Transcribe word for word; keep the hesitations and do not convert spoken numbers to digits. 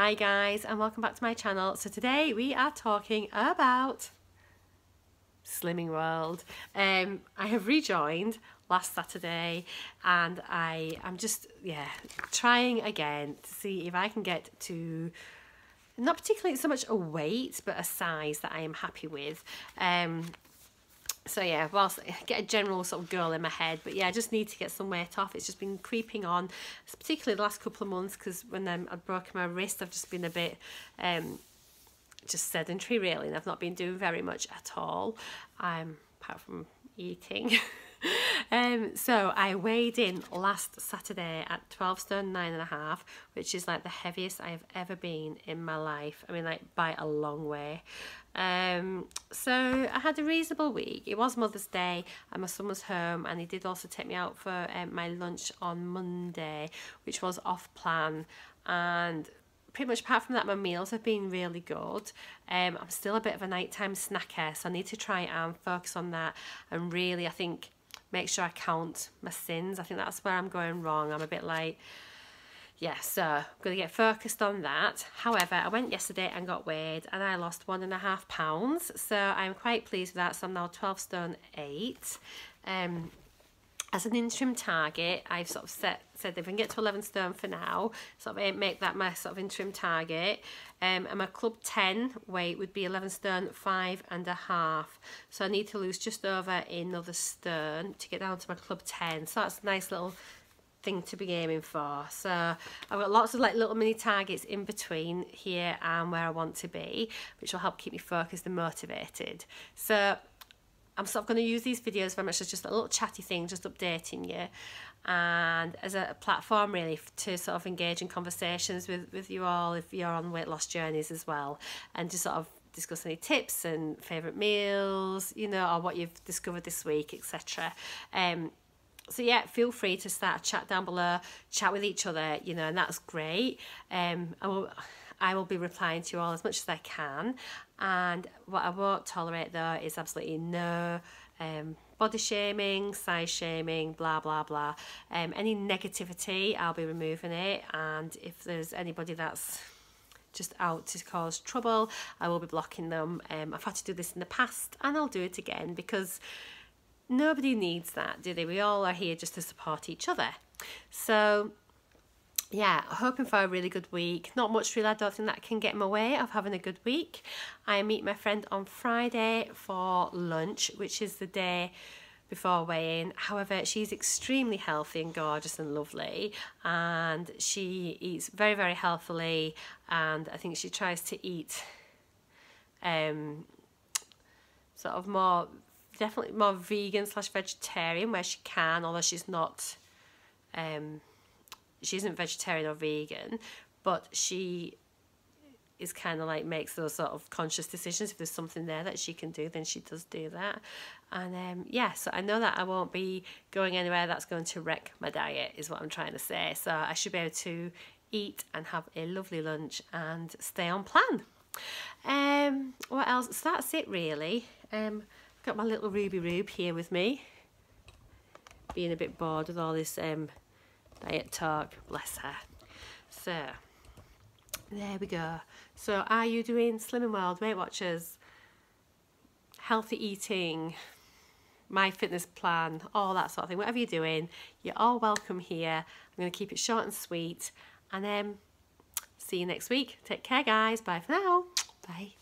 Hi guys, and welcome back to my channel. So today we are talking about Slimming World. Um, I have rejoined last Saturday and I am just, yeah, trying again to see if I can get to not particularly so much a weight, but a size that I am happy with. Um, So yeah, whilst I get a general sort of goal in my head, but yeah, I just need to get some weight off. It's just been creeping on, particularly the last couple of months, because when um, I broke my wrist, I've just been a bit um, just sedentary really, and I've not been doing very much at all, um, apart from eating. um, so I weighed in last Saturday at twelve stone nine and a half, which is like the heaviest I've ever been in my life. I mean, like by a long way. Um, so I had a reasonable week. It was Mother's Day and my son was home, and he did also take me out for um, my lunch on Monday, which was off plan, and pretty much apart from that my meals have been really good. um, I'm still a bit of a nighttime snacker, so I need to try and focus on that and really, I think, make sure I count my sins. I think that's where I'm going wrong. I'm a bit like, yeah, so I'm going to get focused on that. However, I went yesterday and got weighed and I lost one and a half pounds. So I'm quite pleased with that. So I'm now twelve stone eight. Um, as an interim target, I've sort of set, said if I can get to eleven stone for now, sort of make that my sort of interim target. Um, and my club ten weight would be eleven stone five and a half. So I need to lose just over another stone to get down to my club ten. So that's a nice little thing to be aiming for. So I've got lots of like little mini targets in between here and where I want to be, which will help keep me focused and motivated. So I'm sort of going to use these videos very much as just a little chatty thing, just updating you, and as a platform really to sort of engage in conversations with with you all if you're on weight loss journeys as well, and just sort of discuss any tips and favourite meals, you know, or what you've discovered this week, et cetera. Um, So yeah, feel free to start a chat down below, chat with each other, you know, and that's great. Um, I will, I will be replying to you all as much as I can. And what I won't tolerate though is absolutely no um, body shaming, size shaming, blah, blah, blah. Um, any negativity, I'll be removing it. And if there's anybody that's just out to cause trouble, I will be blocking them. Um, I've had to do this in the past and I'll do it again, because nobody needs that, do they? We all are here just to support each other. So yeah, hoping for a really good week. Not much really, I don't think that can get in my way of having a good week. I meet my friend on Friday for lunch, which is the day before weighing. However, she's extremely healthy and gorgeous and lovely, and she eats very, very healthily, and I think she tries to eat um, sort of more definitely more vegan slash vegetarian where she can, although she's not um she isn't vegetarian or vegan, but she is kind of like makes those sort of conscious decisions. If there's something there that she can do, then she does do that. And um yeah, so I know that I won't be going anywhere that's going to wreck my diet is what I'm trying to say. So I should be able to eat and have a lovely lunch and stay on plan. Um what else? So that's it really. um Got my little Ruby Rube here with me, being a bit bored with all this um, diet talk, bless her. So there we go. So are you doing Slimming World, Weight Watchers, healthy eating, my fitness plan, all that sort of thing? Whatever you're doing, you're all welcome here. I'm going to keep it short and sweet, and then um, see you next week. Take care guys, bye for now. Bye.